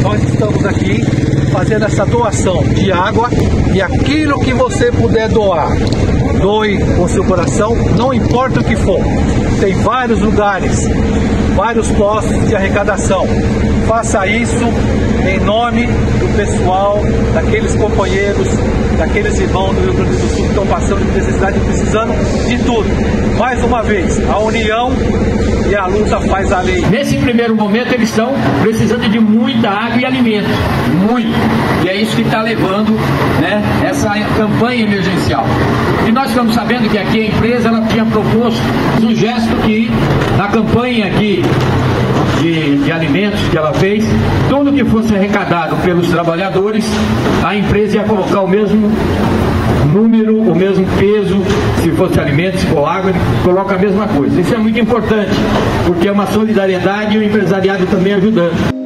Nós estamos aqui fazendo essa doação de água e aquilo que você puder doar, doe com seu coração, não importa o que for. Tem vários lugares, vários postos de arrecadação. Faça isso em nome do pessoal, daqueles companheiros, daqueles irmãos do Rio Grande do Sul que estão passando de necessidade e precisando de tudo. Mais uma vez, a união e a luta faz a lei. Nesse primeiro momento eles estão precisando de muita água e alimento, muito. E é isso que está levando, né, essa campanha emergencial. E nós estamos sabendo que aqui a empresa ela tinha proposto um gesto que na campanha aqui de alimentos que ela fez, tudo que fosse arrecadado pelos trabalhadores, a empresa ia colocar o mesmo número, o mesmo peso, se fosse alimentos ou água, coloca a mesma coisa. Isso é muito importante, porque é uma solidariedade e o empresariado também ajudando.